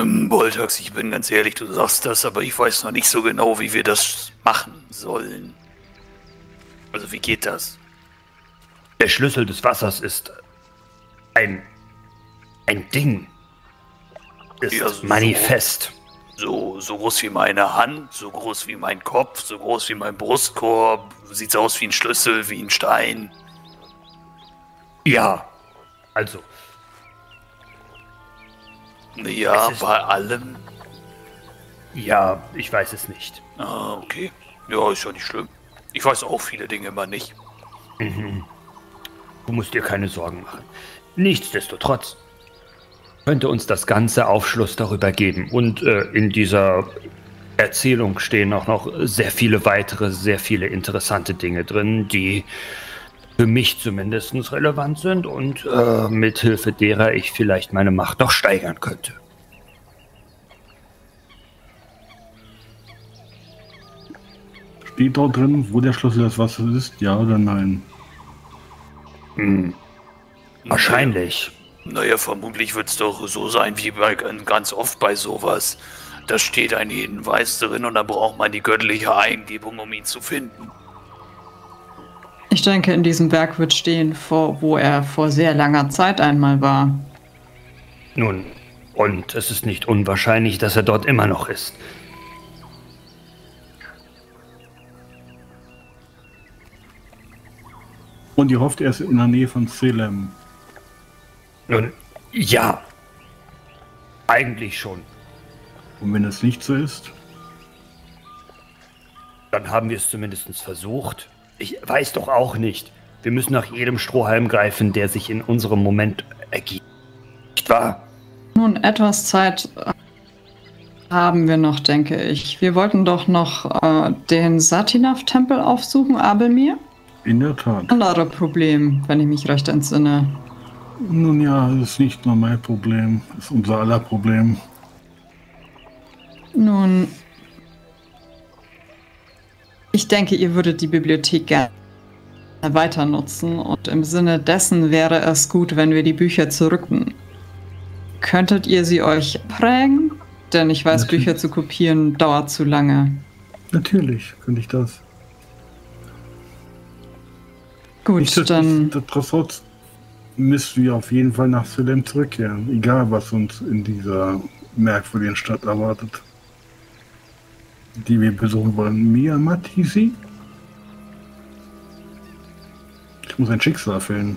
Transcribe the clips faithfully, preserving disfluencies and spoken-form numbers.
Ähm, Boltax, ich bin ganz ehrlich, du sagst das, aber ich weiß noch nicht so genau, wie wir das machen sollen. Also, wie geht das? Der Schlüssel des Wassers ist ein... ein Ding. Ist ja, so, manifest. So, so groß wie meine Hand, so groß wie mein Kopf, so groß wie mein Brustkorb. Sieht's aus wie ein Schlüssel, wie ein Stein. Ja, also... Ja, bei allem? Ja, ich weiß es nicht. Ah, okay. Ja, ist ja nicht schlimm. Ich weiß auch viele Dinge immer nicht. Mhm. Du musst dir keine Sorgen machen. Nichtsdestotrotz könnte uns das Ganze Aufschluss darüber geben. Und äh, in dieser Erzählung stehen auch noch sehr viele weitere, sehr viele interessante Dinge drin, die für mich zumindest relevant sind und äh, mithilfe derer ich vielleicht meine Macht noch steigern könnte. Steht dort drin, wo der Schlüssel des Wassers ist, ja oder nein? Hm. Wahrscheinlich. Naja, vermutlich wird es doch so sein wie bei, ganz oft bei sowas. Da steht ein Hinweis drin und da braucht man die göttliche Eingebung, um ihn zu finden. Ich denke, in diesem Berg wird stehen, vor, wo er vor sehr langer Zeit einmal war. Nun, und es ist nicht unwahrscheinlich, dass er dort immer noch ist. Und ihr hofft, er ist in der Nähe von Silem. Nun, ja. Eigentlich schon. Und wenn es nicht so ist? Dann haben wir es zumindest versucht. Ich weiß doch auch nicht. Wir müssen nach jedem Strohhalm greifen, der sich in unserem Moment ergibt. Nicht wahr? Nun, etwas Zeit haben wir noch, denke ich. Wir wollten doch noch äh, den Satinav-Tempel aufsuchen, Abu'l Mirr? In der Tat. Ein anderes Problem, wenn ich mich recht entsinne. Nun ja, es ist nicht nur mein Problem. Es ist unser aller Problem. Nun... Ich denke, ihr würdet die Bibliothek gerne weiter nutzen und im Sinne dessen wäre es gut, wenn wir die Bücher zurücknehmen. Könntet ihr sie euch prägen? Denn ich weiß, natürlich. Bücher zu kopieren dauert zu lange. Natürlich könnte ich das. Gut, ich, dann... Nichtsdestotrotz müssen wir auf jeden Fall nach Silem zurückkehren, egal was uns in dieser merkwürdigen Stadt erwartet. Die wir besuchen wollen. Mia Matisi? Ich muss ein Schicksal erfüllen.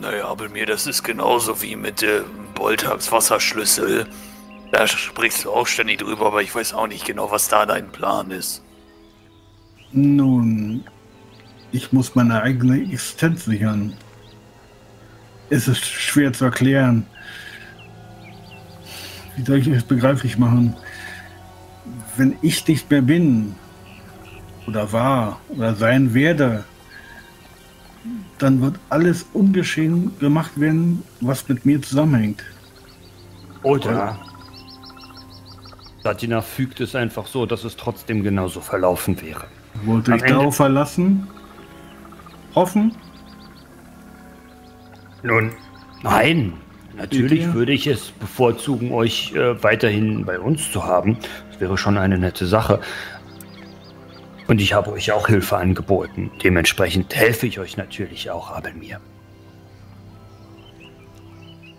Naja, Abu'l Mirr, das ist genauso wie mit äh, Boltax Wasserschlüssel. Da sprichst du auch ständig drüber, aber ich weiß auch nicht genau, was da dein Plan ist. Nun, ich muss meine eigene Existenz sichern. Es ist schwer zu erklären. Wie soll ich es begreiflich machen? Wenn ich nicht mehr bin, oder war, oder sein werde, dann wird alles ungeschehen gemacht werden, was mit mir zusammenhängt. Oder Satina fügt es einfach so, dass es trotzdem genauso verlaufen wäre. Wollte ich darauf verlassen? Hoffen? Nun, nein. Natürlich würde ich es bevorzugen, euch äh, weiterhin bei uns zu haben. Das wäre schon eine nette Sache. Und ich habe euch auch Hilfe angeboten. Dementsprechend helfe ich euch natürlich auch, Abu'l Mirr.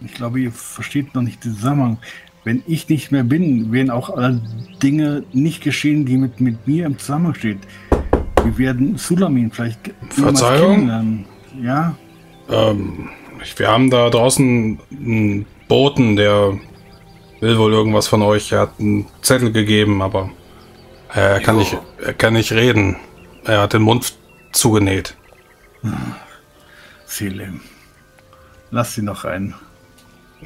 Ich glaube, ihr versteht noch nicht den Zusammenhang. Wenn ich nicht mehr bin, werden auch alle Dinge nicht geschehen, die mit, mit mir im Zusammenhang stehen. Wir werden Zulamin vielleicht kennenlernen. Ja? Ähm... Wir haben da draußen einen Boten, der will wohl irgendwas von euch. Er hat einen Zettel gegeben, aber er kann, nicht, er kann nicht reden. Er hat den Mund zugenäht. Silem. Lass sie noch rein.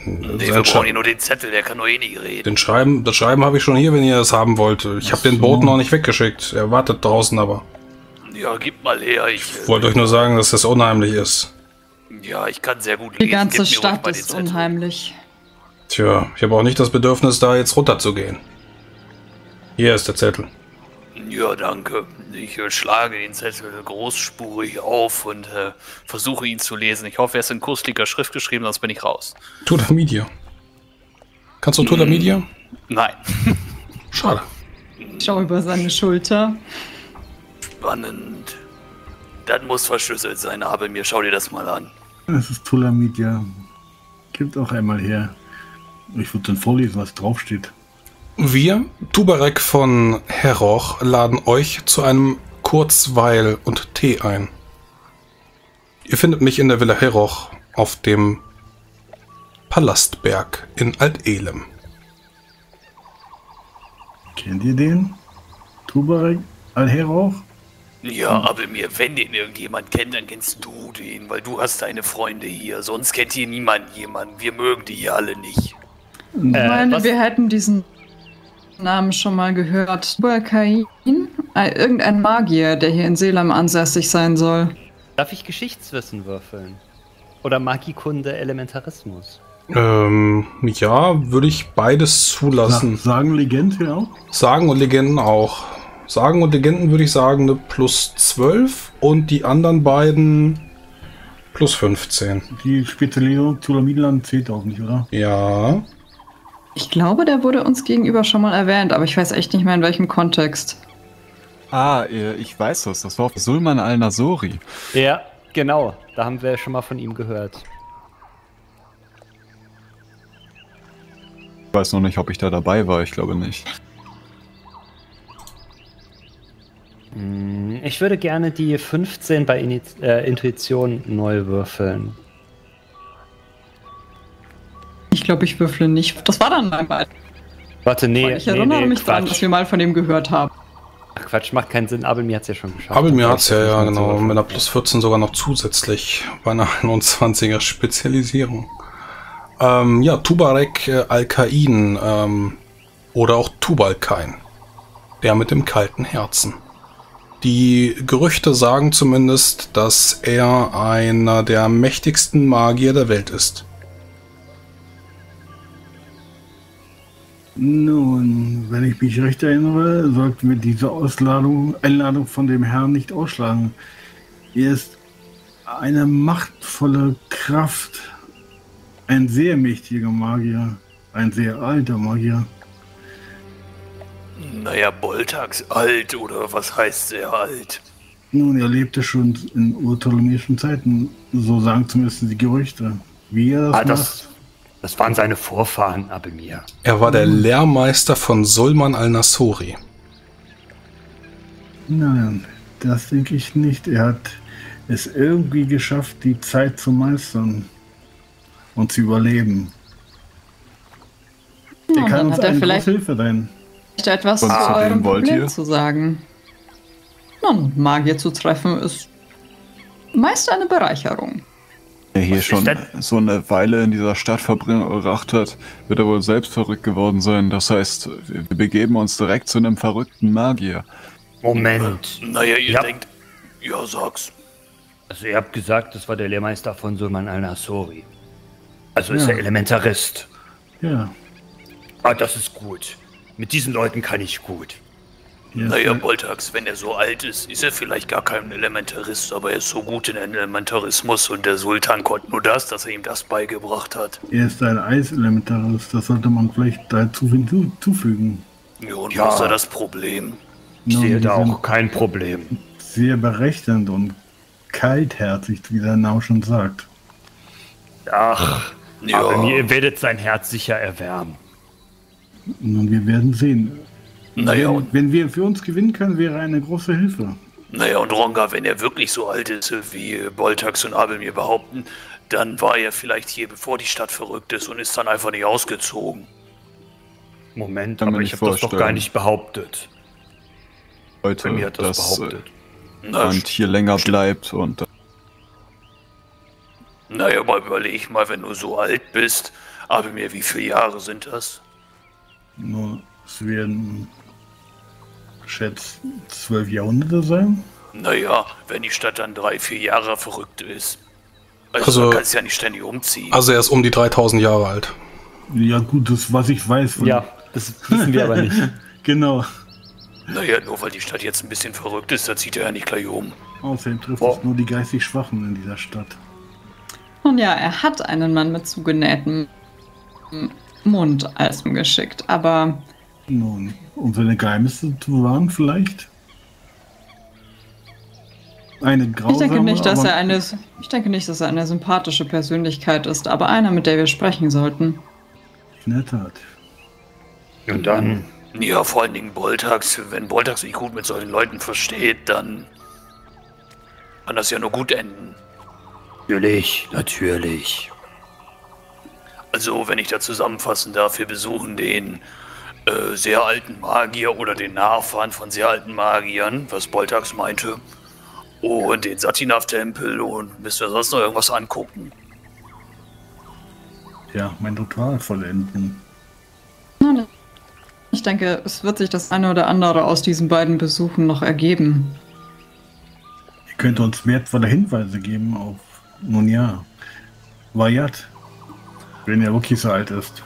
Nee, wir brauchen hier nur den Zettel, der kann nur eh nicht reden. Den Schreiben, das Schreiben habe ich schon hier, wenn ihr das haben wollt. Ich habe den Boten noch nicht weggeschickt. Er wartet draußen aber. Ja, gib mal her. Ich, ich wollte euch nur sagen, dass das unheimlich ist. Ja, ich kann sehr gut lesen. Die ganze Stadt ist unheimlich. Tja, ich habe auch nicht das Bedürfnis, da jetzt runterzugehen. Hier ist der Zettel. Ja, danke. Ich äh, schlage den Zettel großspurig auf und äh, versuche ihn zu lesen. Ich hoffe, er ist in kurzlicher Schrift geschrieben, sonst bin ich raus. Todamidia. Kannst du Todamidia? Hm, nein. Schade. Ich schaue über seine Schulter. Spannend. Das muss verschlüsselt sein, aber mir schau dir das mal an. Das ist Todamidia. Gibt auch einmal her. Ich würde dann vorlesen, was draufsteht. Wir, Tubarek von Heroch, laden euch zu einem Kurzweil und Tee ein. Ihr findet mich in der Villa Heroch auf dem Palastberg in Alt-Elem. Kennt ihr den? Tubarek Al-Heroch? Ja, aber mir, wenn den irgendjemand kennt, dann kennst du den, weil du hast deine Freunde hier. Sonst kennt hier niemand jemanden. Wir mögen die hier alle nicht. Ich meine, äh, wir hätten diesen Namen schon mal gehört. Dua-Kain? Irgendein Magier, der hier in Selam ansässig sein soll. Darf ich Geschichtswissen würfeln? Oder Magikunde, Elementarismus? Ähm, ja, würde ich beides zulassen. Sa Sagen Legenden auch? Sagen und Legenden auch. Sagen und Legenden würde ich sagen eine plus zwölf und die anderen beiden plus fünfzehn. Die Spezialisierung Zulamidland zählt auch nicht, oder? Ja. Ich glaube, der wurde uns gegenüber schon mal erwähnt, aber ich weiß echt nicht mehr, in welchem Kontext. Ah, ich weiß es. Das war auf Sulman al-Nassori. Ja, genau. Da haben wir schon mal von ihm gehört. Ich weiß noch nicht, ob ich da dabei war. Ich glaube nicht. Ich würde gerne die fünfzehn bei Intuition neu würfeln. Ich glaube, ich würfle nicht. Das war dann einmal. Warte, nee. Ich erinnere nee, mich daran, dass wir mal von dem gehört haben. Ach Quatsch, macht keinen Sinn. Abel mir hat es ja schon geschafft. Abel mir hat es ja, ja, genau. Mit einer plus vierzehn sogar noch zusätzlich bei einer einundzwanziger Spezialisierung. Ähm, ja, Tubarek äh, Al-Kain ähm, oder auch Tubalkain. Der mit dem kalten Herzen. Die Gerüchte sagen zumindest, dass er einer der mächtigsten Magier der Welt ist. Nun, wenn ich mich recht erinnere, sollten wir diese Ausladung, Einladung von dem Herrn nicht ausschlagen. Er ist eine machtvolle Kraft, ein sehr mächtiger Magier, ein sehr alter Magier. Naja, Boltax alt, oder was heißt sehr alt? Nun, er lebte schon in urptolemäischen Zeiten, so sagen zumindest die Gerüchte. Wie er das ah, das macht. Das waren seine Vorfahren, Abu'l Mirr. Er war der Lehrmeister von Sulman al-Nassori. Nein, das denke ich nicht. Er hat es irgendwie geschafft, die Zeit zu meistern und zu überleben. Ja, er kann uns eine große Hilfe sein. Etwas zu eurem Problem zu sagen. Nun, Magier zu treffen ist meist eine Bereicherung. Der hier schon so eine Weile in dieser Stadt verbracht hat, wird er wohl selbst verrückt geworden sein. Das heißt, wir begeben uns direkt zu einem verrückten Magier. Moment. Naja, ihr ja. denkt... Ja, sag's. Also ihr habt gesagt, das war der Lehrmeister von Sulman al-Nassori. Also ja. Ist er Elementarist. Ja. Ah, das ist gut. Mit diesen Leuten kann ich gut. Ja, naja, Boltax, wenn er so alt ist, ist er vielleicht gar kein Elementarist, aber er ist so gut in Elementarismus und der Sultan konnte nur das, dass er ihm das beigebracht hat. Er ist ein Eiselementarist, das sollte man vielleicht dazu hinzufügen. Ja, und ja. Was ist da das Problem? Ich no, sehe da auch kein Problem. Sehr berechnend und kaltherzig, wie der Name schon sagt. Ach, ja. Aber ihr werdet sein Herz sicher erwärmen. Nun, wir werden sehen. Naja, wenn, wenn wir für uns gewinnen können, wäre eine große Hilfe. Naja, und Ronga, wenn er wirklich so alt ist, wie Boltax und Abu'l Mirr behaupten, dann war er vielleicht hier, bevor die Stadt verrückt ist und ist dann einfach nicht ausgezogen. Moment, aber ich habe das doch gar nicht behauptet. Leute, mir hat das dass behauptet. Na, und hier länger bleibt und... Naja, aber überleg mal, wenn du so alt bist, Abu'l Mirr, wie viele Jahre sind das? Nur, es werden, schätzt, zwölf Jahrhunderte sein? Naja, wenn die Stadt dann drei, vier Jahre verrückt ist. Also, also man kann es ja nicht ständig umziehen. Also er ist um die dreitausend Jahre alt. Ja gut, das was ich weiß. Von ja, das wissen wir aber nicht. Genau. Naja, nur weil die Stadt jetzt ein bisschen verrückt ist, da zieht er ja nicht gleich um. Außerdem trifft oh. es nur die geistig Schwachen in dieser Stadt. Nun ja, er hat einen Mann mit zugenähtem Mund als ihm geschickt, aber... Nun, um seine Geheimnisse zu wahren vielleicht? Eine grausame, ich denke nicht, dass er eine, ich denke nicht, dass er eine sympathische Persönlichkeit ist, aber einer, mit der wir sprechen sollten. In der Tat. Und dann... Ja, vor allen Dingen Boltax. Wenn Boltax sich gut mit solchen Leuten versteht, dann kann das ja nur gut enden. Natürlich, natürlich. Also, wenn ich da zusammenfassen darf, wir besuchen den äh, sehr alten Magier oder den Nachfahren von sehr alten Magiern, was Boltax meinte, und den Satinav-Tempel und müssen wir sonst noch irgendwas angucken. Ja, mein Ritual vollenden. Nein. Ich denke, es wird sich das eine oder andere aus diesen beiden Besuchen noch ergeben. Ihr könnt uns wertvolle Hinweise geben auf, nun ja, Wayat, wenn er wirklich so alt ist.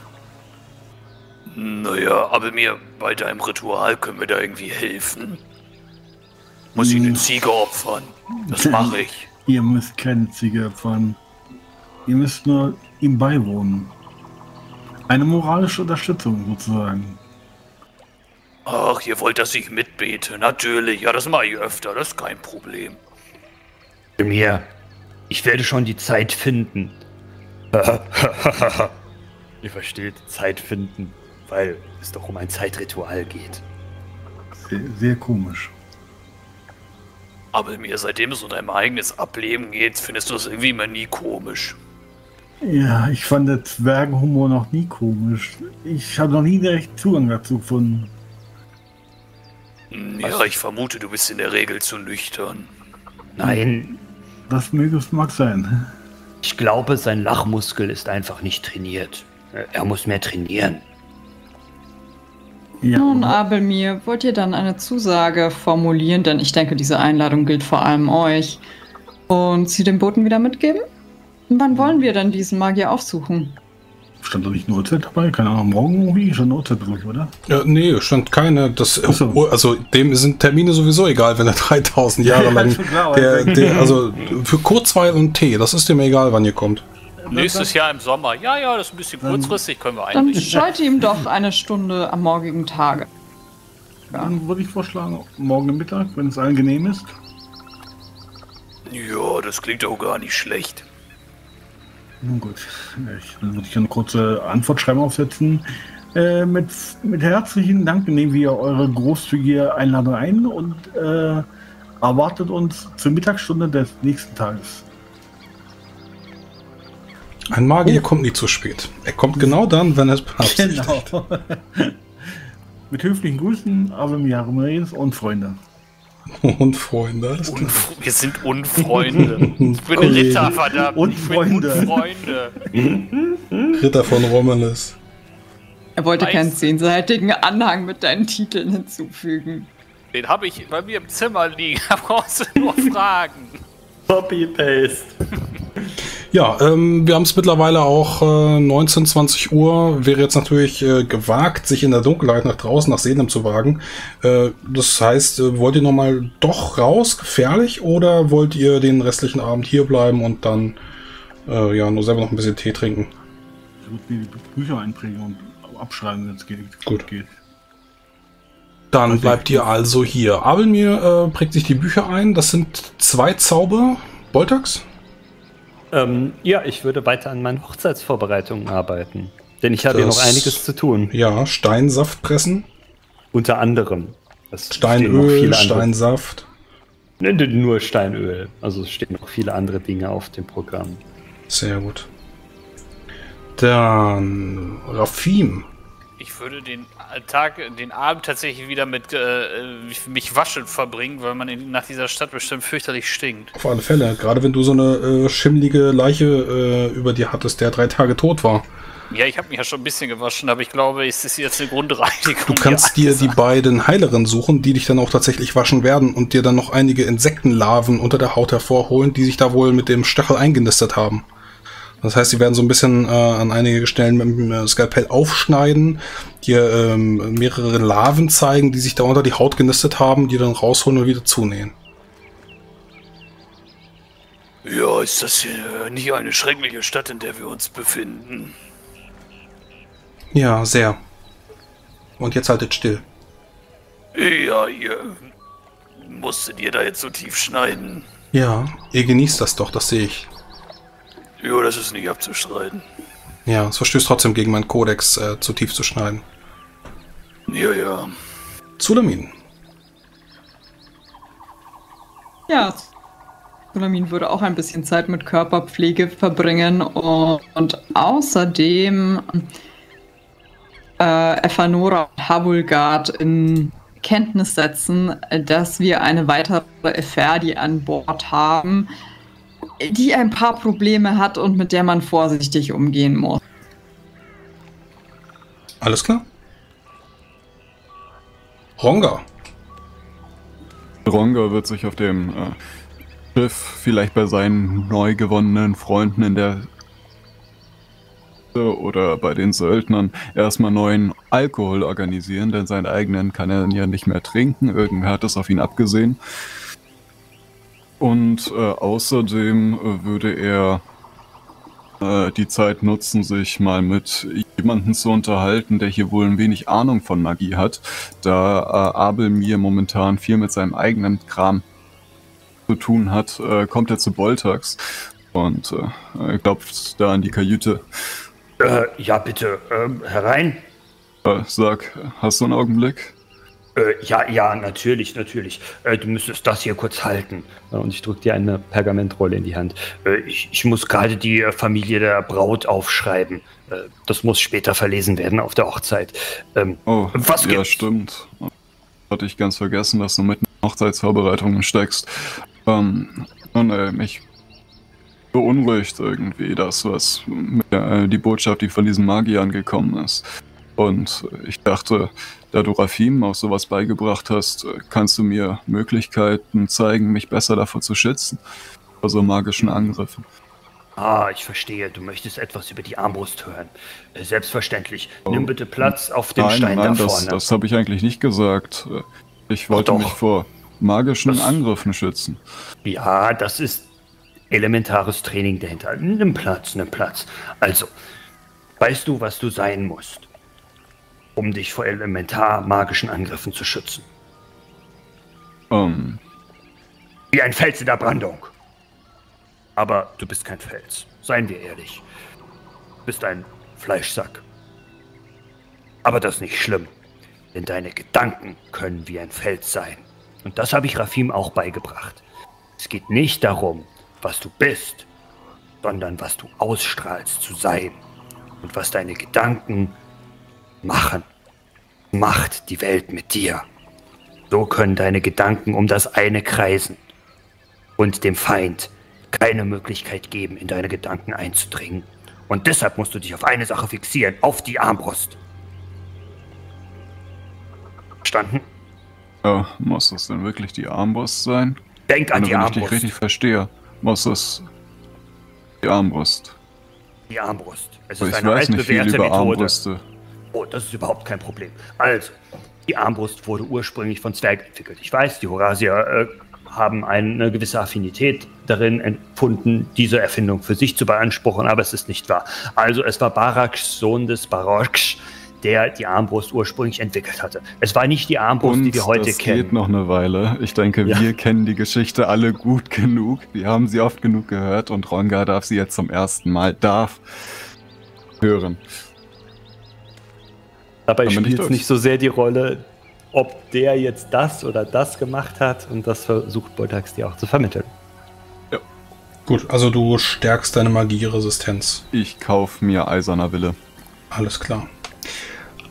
Naja, aber mir bei deinem Ritual können wir da irgendwie helfen. Muss ich hm. eine Ziege opfern? Das mache ich. Ihr müsst keine Ziege opfern. Ihr müsst nur ihm beiwohnen. Eine moralische Unterstützung sozusagen. Ach, ihr wollt, dass ich mitbete? Natürlich, ja, das mache ich öfter, das ist kein Problem. Mir, ich werde schon die Zeit finden. Ihr versteht, Zeit finden, weil es doch um ein Zeitritual geht. Sehr, sehr komisch. Aber mir, seitdem es um dein eigenes Ableben geht, findest du es irgendwie immer nie komisch. Ja, ich fand den Zwergenhumor noch nie komisch. Ich habe noch nie direkt Zugang dazu gefunden. Ja, ich vermute, du bist in der Regel zu nüchtern. Nein. Das mag sein. Ich glaube, sein Lachmuskel ist einfach nicht trainiert. Er muss mehr trainieren. Ja. Nun, Abu'l Mirr, wollt ihr dann eine Zusage formulieren? Denn ich denke, diese Einladung gilt vor allem euch. Und sie dem Boten wieder mitgeben? Wann wollen wir denn diesen Magier aufsuchen? Stand da nicht eine Uhrzeit dabei? Keine Ahnung, morgen irgendwie? Schon eine Uhrzeit durch, oder? Ja, nee, stand keine. Das, so. Also dem sind Termine sowieso egal, wenn er dreitausend Jahre lang... der, der, also für Kurzweil und Tee, das ist dem egal, wann ihr kommt. Nächstes Jahr im Sommer. Ja, ja, das ist ein bisschen kurzfristig, können wir einrichten. Dann schalte ihm doch eine Stunde am morgigen Tage. Ja. Dann würde ich vorschlagen, morgen Mittag, wenn es angenehm ist. Ja, das klingt auch gar nicht schlecht. Nun gut, ich, dann würde ich eine kurze Antwortschreiben aufsetzen. Äh, mit, mit herzlichen Dank nehmen wir eure großzügige Einladung ein und äh, erwartet uns zur Mittagsstunde des nächsten Tages. Ein Magier oh. kommt nie zu spät. Er kommt genau dann, wenn es passt. Genau. Mit höflichen Grüßen, Avem Jarimerins und Freunde. Und Freunde. Unf wir sind Unfreunde. Ich bin Ritter, verdammt. Unfreunde. Ich bin Unfreunde. Ritter von Rommelus. Er wollte keinen zehnseitigen Anhang mit deinen Titeln hinzufügen. Den habe ich bei mir im Zimmer liegen. Da brauchst du nur fragen. Copy-Paste. Ja, ähm, wir haben es mittlerweile auch äh, neunzehn, zwanzig Uhr. Wäre jetzt natürlich äh, gewagt, sich in der Dunkelheit nach draußen, nach Sedem zu wagen. Äh, das heißt, äh, wollt ihr nochmal doch raus, gefährlich, oder wollt ihr den restlichen Abend hier bleiben und dann äh, ja, nur selber noch ein bisschen Tee trinken? Ich würde mir die Bücher einbringen und abschreiben, wenn es geht. Gut geht. Dann also bleibt ihr also hier. Abu'l Mirr äh, prägt sich die Bücher ein. Das sind zwei Zauber. Boltax? Ähm, ja, ich würde weiter an meinen Hochzeitsvorbereitungen arbeiten. Denn ich habe hier noch einiges zu tun. Ja, Steinsaft pressen. Unter anderem. Es Steinöl, Steinsaft. Nein, nur Steinöl. Also es stehen noch viele andere Dinge auf dem Programm. Sehr gut. Dann Rafim. Ich würde den Tag, den Abend tatsächlich wieder mit äh, mich waschen verbringen, weil man in, nach dieser Stadt bestimmt fürchterlich stinkt. Auf alle Fälle, gerade wenn du so eine äh, schimmelige Leiche äh, über dir hattest, der drei Tage tot war. Ja, ich habe mich ja schon ein bisschen gewaschen, aber ich glaube, es ist jetzt eine Grundreinigung. Du kannst dir die beiden Heilerinnen suchen, die dich dann auch tatsächlich waschen werden und dir dann noch einige Insektenlarven unter der Haut hervorholen, die sich da wohl mit dem Stachel eingenistet haben. Das heißt, sie werden so ein bisschen äh, an einige Stellen mit dem äh, Skalpell aufschneiden, hier ähm, mehrere Larven zeigen, die sich da unter die Haut genistet haben, die dann rausholen und wieder zunähen. Ja, ist das hier nicht eine schreckliche Stadt, in der wir uns befinden? Ja, sehr. Und jetzt haltet still. Ja, ihr musstet ihr da jetzt so tief schneiden. Ja, ihr genießt das doch, das sehe ich. Ja, das ist nicht abzustreiten. Ja, es verstößt trotzdem gegen meinen Kodex, äh, zu tief zu schneiden. Ja, ja. Zulamin. Ja, Zulamin würde auch ein bisschen Zeit mit Körperpflege verbringen und, und außerdem äh, Efanora und Habulgard in Kenntnis setzen, dass wir eine weitere Eferdi an Bord haben, die ein paar Probleme hat und mit der man vorsichtig umgehen muss. Alles klar. Ronga. Ronga wird sich auf dem äh, Schiff vielleicht bei seinen neu gewonnenen Freunden in der oder bei den Söldnern erstmal neuen Alkohol organisieren, denn seinen eigenen kann er ja nicht mehr trinken. Irgendwer hat es auf ihn abgesehen. Und äh, außerdem äh, würde er äh, die Zeit nutzen, sich mal mit jemandem zu unterhalten, der hier wohl ein wenig Ahnung von Magie hat, da äh, Abu'l Mirr momentan viel mit seinem eigenen Kram zu tun hat, äh, kommt er zu Boltax und äh, klopft da an die Kajüte. Äh, ja, bitte, ähm, herein. Äh, sag, hast du einen Augenblick? Äh, ja, ja, natürlich, natürlich. Äh, du müsstest das hier kurz halten. Und ich drücke dir eine Pergamentrolle in die Hand. Äh, ich, ich muss gerade die Familie der Braut aufschreiben. Äh, das muss später verlesen werden auf der Hochzeit. Ähm, oh, was ja, stimmt. Hatte ich ganz vergessen, dass du mitten in Hochzeitsvorbereitungen steckst. Ähm, und äh, mich beunruhigt irgendwie das, was äh, die Botschaft, die von diesem Magier angekommen ist. Und ich dachte, da du Rafim auch sowas beigebracht hast, kannst du mir Möglichkeiten zeigen, mich besser davor zu schützen, vor so magischen Angriffen. Ah, ich verstehe. Du möchtest etwas über die Armbrust hören. Selbstverständlich. Oh. Nimm bitte Platz auf dem nein, Stein nein, da vorne. Das, das habe ich eigentlich nicht gesagt. Ich wollte Doch. mich vor magischen das, Angriffen schützen. Ja, das ist elementares Training dahinter. Nimm Platz, nimm Platz. Also, weißt du, was du sein musst, um dich vor elementar-magischen Angriffen zu schützen? Um. Wie ein Fels in der Brandung. Aber du bist kein Fels. Seien wir ehrlich. Du bist ein Fleischsack. Aber das ist nicht schlimm. Denn deine Gedanken können wie ein Fels sein. Und das habe ich Rafim auch beigebracht. Es geht nicht darum, was du bist, sondern was du ausstrahlst zu sein. Und was deine Gedanken machen. Macht die Welt mit dir. So können deine Gedanken um das eine kreisen und dem Feind keine Möglichkeit geben, in deine Gedanken einzudringen. Und deshalb musst du dich auf eine Sache fixieren, auf die Armbrust. Verstanden? Ja, muss das denn wirklich die Armbrust sein? Denk an die Armbrust. Wenn ich dich richtig verstehe, muss es die Armbrust. Die Armbrust. Es ist eine altbewährte Methode. Oh, das ist überhaupt kein Problem. Also, die Armbrust wurde ursprünglich von Zwergen entwickelt. Ich weiß, die Horazier äh, haben eine gewisse Affinität darin empfunden, diese Erfindung für sich zu beanspruchen, aber es ist nicht wahr. Also, es war Baraks, Sohn des Baraks, der die Armbrust ursprünglich entwickelt hatte. Es war nicht die Armbrust, und die wir heute das kennen. Das geht noch eine Weile. Ich denke, ja. Wir kennen die Geschichte alle gut genug. Wir haben sie oft genug gehört und Ronga darf sie jetzt zum ersten Mal darf hören. Dabei spielt es nicht so sehr die Rolle, ob der jetzt das oder das gemacht hat, und das versucht Boltax dir auch zu vermitteln. Ja. Gut, also du stärkst deine Magieresistenz. Ich kaufe mir eiserner Wille. Alles klar.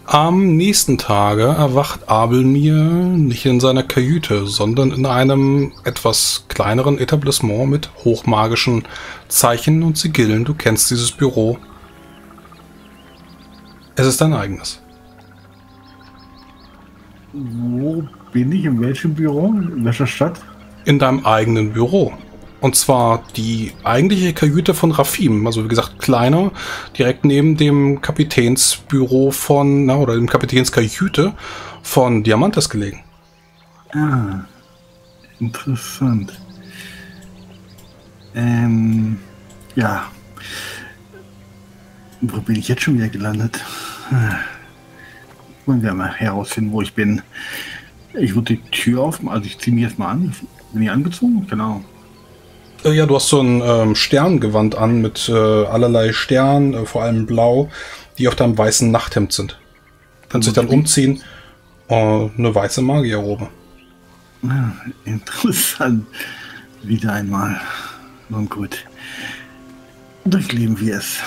Am nächsten Tage erwacht Abu'l Mirr nicht in seiner Kajüte, sondern in einem etwas kleineren Etablissement mit hochmagischen Zeichen und Sigillen. Du kennst dieses Büro. Es ist dein eigenes. Wo bin ich? In welchem Büro? In welcher Stadt? In deinem eigenen Büro. Und zwar die eigentliche Kajüte von Rafim, also wie gesagt kleiner, direkt neben dem Kapitänsbüro von, na, oder dem Kapitänskajüte von Diamantes gelegen. Ah, interessant. Ähm, ja. Wo bin ich jetzt schon wieder gelandet? Wollen wir mal herausfinden, wo ich bin. Ich würde die Tür aufmachen, also ich ziehe mir jetzt mal an. Bin ich angezogen? Genau. Ja, du hast so ein ähm, Sterngewand an mit äh, allerlei Sternen, äh, vor allem blau, die auf deinem weißen Nachthemd sind. Kannst dich dann umziehen. Äh, eine weiße Magierrobe. Ja, interessant. Wieder einmal. Nun gut. Durchleben wir es.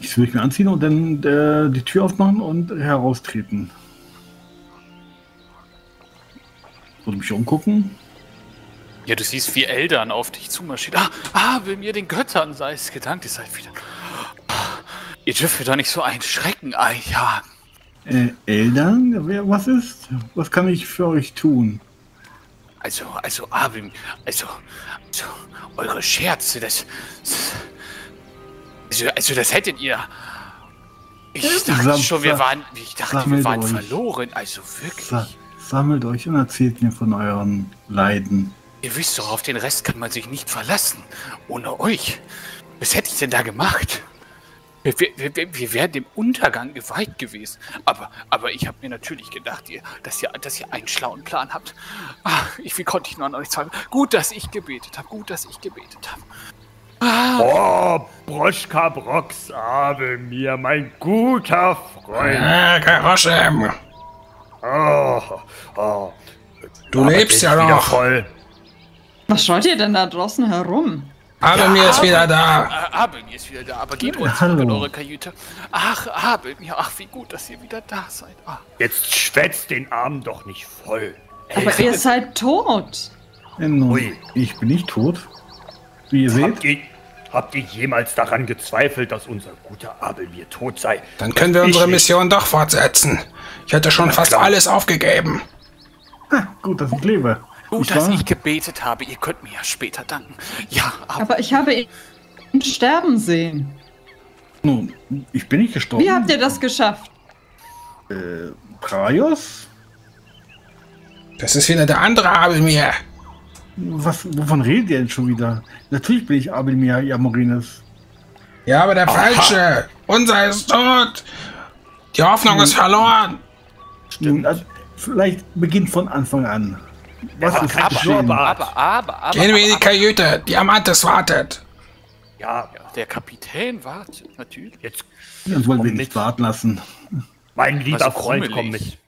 Ich würde mich anziehen und dann äh, die Tür aufmachen und heraustreten. Würde mich umgucken. Ja, du siehst, wie Eldern auf dich zumarschieren. Ah, ah, will mir den Göttern sei es gedankt, ihr seid wieder. Ah, ihr dürft mir doch nicht so einen Schrecken einjagen. Äh, Eldern? Wer, was ist? Was kann ich für euch tun? Also, also, Abim, also, also, eure Scherze, das, das also, also, das hättet ihr. Ich dachte schon, wir waren, ich dachte, wir waren verloren, also wirklich. Sammelt euch und erzählt mir von euren Leiden. Ihr wisst doch, auf den Rest kann man sich nicht verlassen. Ohne euch. Was hätte ich denn da gemacht? Wir, wir, wir, wir wären dem Untergang geweiht gewesen. Aber, aber ich habe mir natürlich gedacht, ihr, dass, ihr, dass ihr einen schlauen Plan habt. Ach, ich, wie konnte ich nur an euch zweifeln? Gut, dass ich gebetet habe. Gut, dass ich gebetet habe. Ah. Oh, Broschka Brox, habe mir, mein guter Freund. Ah, Karoschem. Oh, oh. Du aber lebst ja noch. Voll. Was schaut ihr denn da draußen herum? Abelmir ja, ist Abel, wieder da. Abelmir ist wieder da, aber geht uns in eure Kajüte. Ach, Abelmir, ach, wie gut, dass ihr wieder da seid. Ach. Jetzt schwätzt den Arm doch nicht voll. Aber Ey, ihr seid tot. Ui. Ich bin nicht tot. Wie ihr habt seht. Ihr, habt ihr jemals daran gezweifelt, dass unser guter Abelmir tot sei? Dann können wir unsere Mission doch fortsetzen. Ich hätte schon fast alles aufgegeben. Ha, gut, dass ich lebe. Gut, dass ich gebetet habe. Ihr könnt mir ja später danken. Ja, aber, aber ich habe ihn sterben sehen. Nun, ich bin nicht gestorben. Wie habt ihr das geschafft? Äh, Praios? Das ist wieder der andere Abel Mirr. Was, wovon redet ihr denn schon wieder? Natürlich bin ich Abel Mirr, ja, Amorinus. Ja, aber der Aha. Falsche. Unser ist tot. Die Hoffnung hm. ist verloren. Stimmt. Also, vielleicht beginnt von Anfang an. Was aber, ist aber, aber, aber, aber, aber, Gehen wir in die Kajüte, Diamantes wartet. Ja, der Kapitän wartet, natürlich. Jetzt, Jetzt wollen wir nicht warten lassen. Mein lieber Freund, komm mit.